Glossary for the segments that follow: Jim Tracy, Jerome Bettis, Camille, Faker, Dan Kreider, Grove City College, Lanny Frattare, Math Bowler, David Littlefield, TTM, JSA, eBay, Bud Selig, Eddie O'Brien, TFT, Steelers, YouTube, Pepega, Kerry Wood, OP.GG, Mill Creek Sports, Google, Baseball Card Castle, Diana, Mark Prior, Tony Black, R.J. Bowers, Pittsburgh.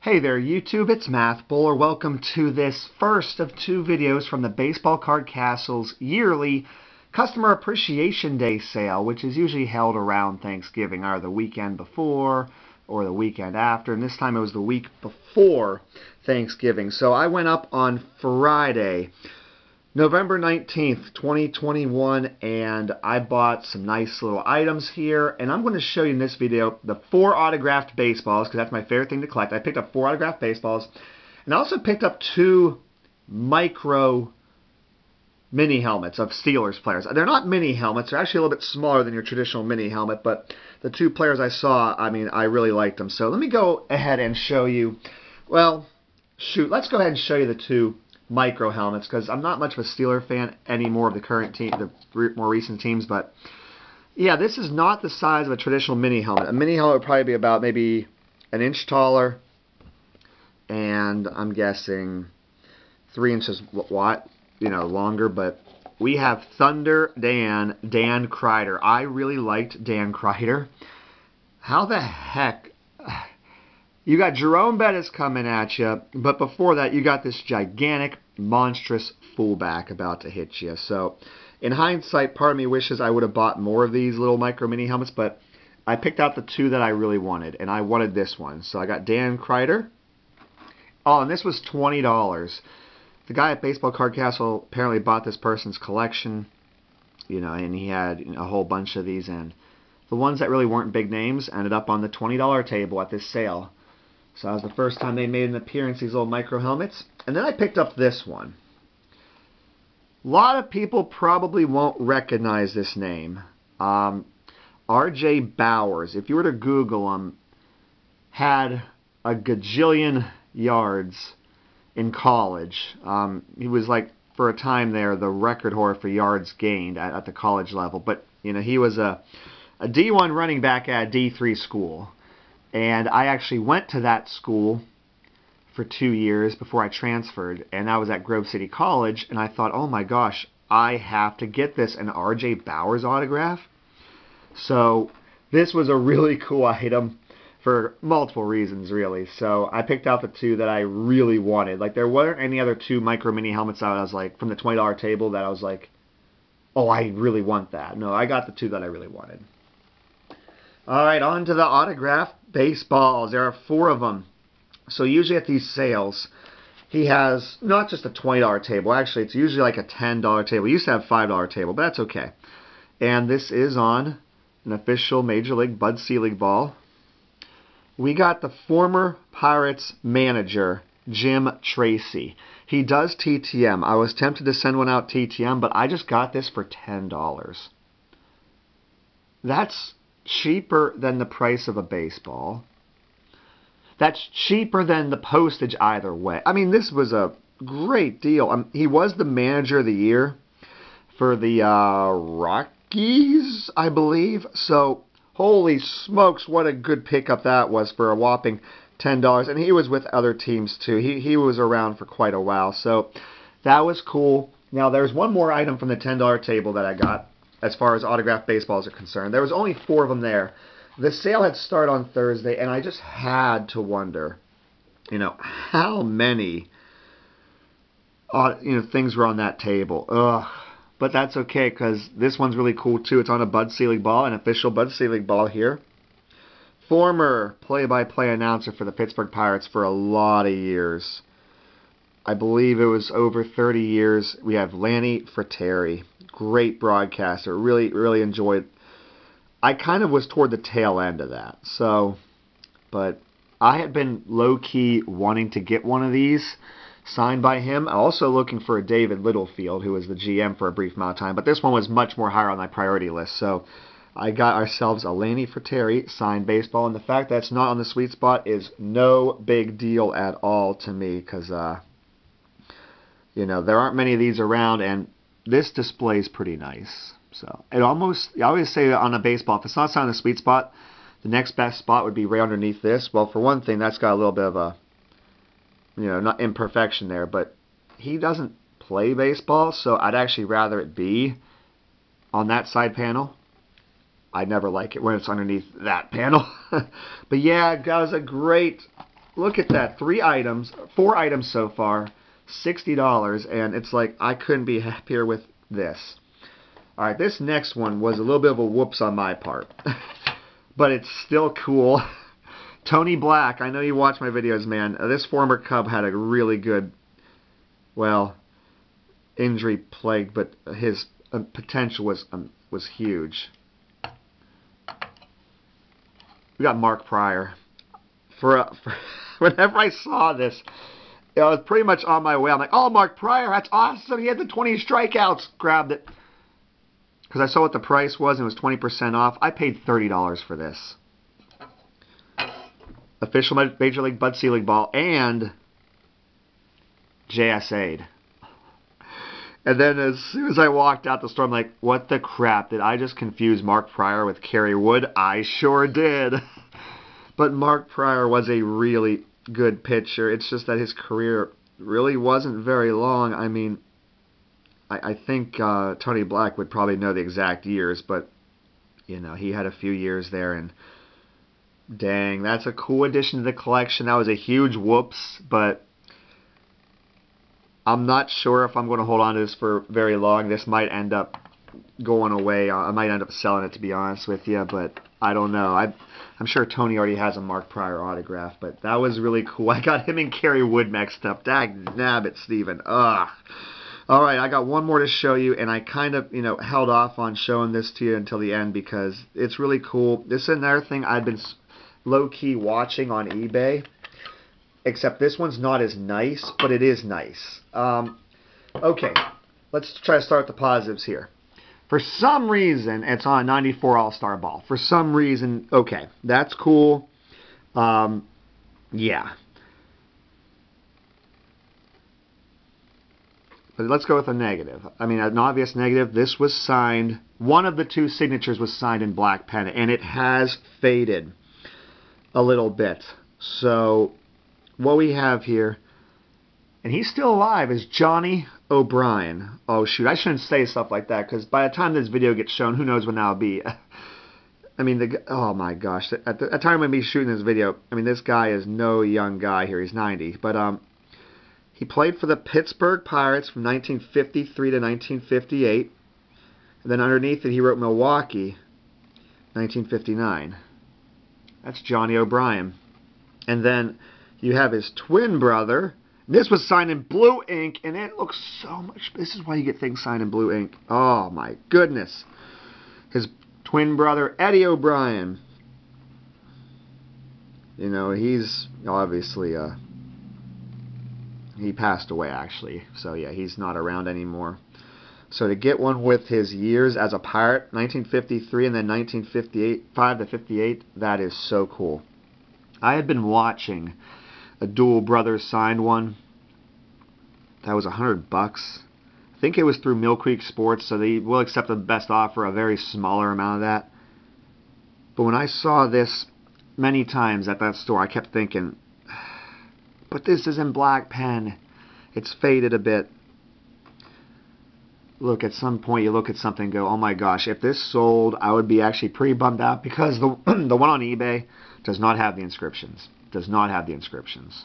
Hey there YouTube, it's Math Bowler. Welcome to this first of two videos from the Baseball Card Castle's yearly Customer Appreciation Day sale, which is usually held around Thanksgiving, either the weekend before or the weekend after, and this time it was the week before Thanksgiving. So I went up on Friday, November 19th, 2021, and I bought some nice little items here, and I'm going to show you in this video the four autographed baseballs, because that's my favorite thing to collect. I picked up four autographed baseballs, and I also picked up two micro mini helmets of Steelers players. They're not mini helmets. They're actually a little bit smaller than your traditional mini helmet, but the two players I saw, I mean, I really liked them. So let me go ahead and show you, well, shoot, let's go ahead and show you the two micro helmets, because I'm not much of a Steeler fan anymore of the current team, the more recent teams, but yeah, this is not the size of a traditional mini helmet. A mini helmet would probably be about maybe an inch taller, and I'm guessing 3 inches wide, you know, longer. But we have Thunder Dan Kreider. I really liked Dan Kreider. How the heck? You got Jerome Bettis coming at you, but before that, you got this gigantic, monstrous fullback about to hit you. So, in hindsight, part of me wishes I would have bought more of these little micro-mini helmets, but I picked out the two that I really wanted, and I wanted this one. So I got Dan Kreider. Oh, and this was $20. The guy at Baseball Card Castle apparently bought this person's collection, you know, and he had a whole bunch of these, and the ones that really weren't big names ended up on the $20 table at this sale. So that was the first time they made an appearance, these little micro helmets. And then I picked up this one. A lot of people probably won't recognize this name. R.J. Bowers, if you were to Google him, had a gajillion yards in college. He was, like, for a time there, the record holder for yards gained at the college level. But, you know, he was a D1 running back at a D3 school. And I actually went to that school for 2 years before I transferred, and I was at Grove City College, and I thought, oh my gosh, I have to get this, an R.J. Bowers autograph. So this was a really cool item for multiple reasons, really. So I picked out the two that I really wanted. Like, there weren't any other two micro mini helmets out, I was like, from the $20 table that I was like, oh, I really want that. No, I got the two that I really wanted. All right, on to the autographed baseballs. There are four of them. So usually at these sales, he has not just a $20 table. Actually, it's usually like a $10 table. He used to have a $5 table, but that's okay. And this is on an official Major League Bud Selig ball. We got the former Pirates manager, Jim Tracy. He does TTM. I was tempted to send one out TTM, but I just got this for $10. That's cheaper than the price of a baseball. That's cheaper than the postage either way. I mean, this was a great deal. He was the manager of the year for the Rockies, I believe. So, holy smokes, what a good pickup that was for a whopping $10. And he was with other teams, too. He was around for quite a while. So, that was cool. Now, there's one more item from the $10 table that I got. As far as autographed baseballs are concerned, there was only four of them there. The sale had started on Thursday, and I just had to wonder, you know, how many, things were on that table. Ugh. But that's okay, because this one's really cool too. It's on a Bud Selig ball, an official Bud Selig ball here. Former play-by-play announcer for the Pittsburgh Pirates for a lot of years. I believe it was over 30 years. We have Lanny Frattare. Great broadcaster. Really, really enjoyed it. I kind of was toward the tail end of that. So, but I had been low-key wanting to get one of these signed by him. Also looking for a David Littlefield, who was the GM for a brief amount of time. But this one was much more higher on my priority list. So I got ourselves a Lanny Frattare signed baseball. And the fact that it's not on the sweet spot is no big deal at all to me, because you know, there aren't many of these around, and this display is pretty nice. So it almost, I always say on a baseball, if it's not on the sweet spot, the next best spot would be right underneath this. Well, for one thing, that's got a little bit of a, you know, not imperfection there, but he doesn't play baseball, so I'd actually rather it be on that side panel. I never like it when it's underneath that panel. But yeah, that was a great Look at that. Four items so far. $60, and it's like I couldn't be happier with this. All right, this next one was a little bit of a whoops on my part, but it's still cool. Tony Black, I know you watch my videos, man. This former Cub had a really good, well, injury plagued, but his potential was huge. We got Mark Prior. For whenever I saw this, I was pretty much on my way. I'm like, oh, Mark Prior, that's awesome. He had the 20 strikeouts. Grabbed it. Because I saw what the price was, and it was 20% off. I paid $30 for this. Official Major League Bud Selig ball and JSA'd. And then as soon as I walked out the store, I'm like, what the crap? Did I just confuse Mark Prior with Kerry Wood? I sure did. But Mark Prior was a really good pitcher. It's just that his career really wasn't very long. I mean, I think Tony Black would probably know the exact years, but, you know, he had a few years there, and dang, that's a cool addition to the collection. That was a huge whoops, but I'm not sure if I'm going to hold on to this for very long. This might end up going away. I might end up selling it, to be honest with you, but I don't know. I'm sure Tony already has a Mark Prior autograph, but that was really cool. I got him and Kerry Wood mixed up. Dag nabbit, Steven. Ugh. All right, I got one more to show you, and I kind of, you know, held off on showing this to you until the end because it's really cool. This is another thing I've been low-key watching on eBay, except this one's not as nice, but it is nice. Okay, let's try to start with the positives here. For some reason, it's on a 94 All-Star Ball. For some reason, okay, that's cool. Yeah. But let's go with a negative. I mean, an obvious negative. This was signed. One of the two signatures was signed in black pen, and it has faded a little bit. So what we have here, and he's still alive, is Johnny O'Brien. Oh, shoot. I shouldn't say stuff like that because by the time this video gets shown, who knows when that'll be. I mean, oh, my gosh. At the time I'm going to be shooting this video, I mean, this guy is no young guy here. He's 90. But, he played for the Pittsburgh Pirates from 1953 to 1958. And then underneath it, he wrote Milwaukee, 1959. That's Johnny O'Brien. And then you have his twin brother. This was signed in blue ink, and it looks so much. This is why you get things signed in blue ink. Oh, my goodness. His twin brother, Eddie O'Brien. You know, he's obviously he passed away, actually. So, yeah, he's not around anymore. So, to get one with his years as a Pirate, 1953 and then 1955 to 58, that is so cool. I had been watching a dual brother signed one. That was $100. I think it was through Mill Creek Sports, so they will accept the best offer, a very smaller amount of that. But when I saw this many times at that store, I kept thinking, but this is in black pen. It's faded a bit. Look, at some point you look at something and go, oh my gosh, if this sold, I would be actually pretty bummed out because the one on eBay does not have the inscriptions. Does not have the inscriptions.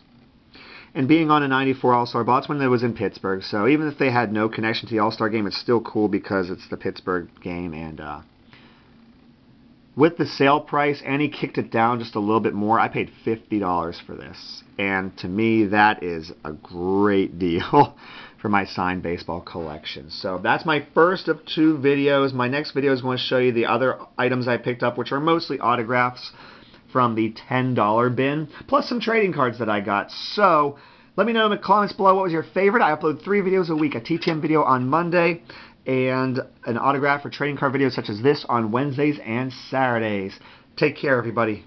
And being on a 94 All-Star Ball, it's when it was in Pittsburgh, so even if they had no connection to the All-Star game, it's still cool because it's the Pittsburgh game. And with the sale price, and he kicked it down just a little bit more, I paid $50 for this. And to me, that is a great deal for my signed baseball collection. So that's my first of two videos. My next video is going to show you the other items I picked up, which are mostly autographs from the $10 bin, plus some trading cards that I got. So let me know in the comments below what was your favorite. I upload 3 videos a week, a TTM video on Monday, and an autograph or trading card video such as this on Wednesdays and Saturdays. Take care, everybody.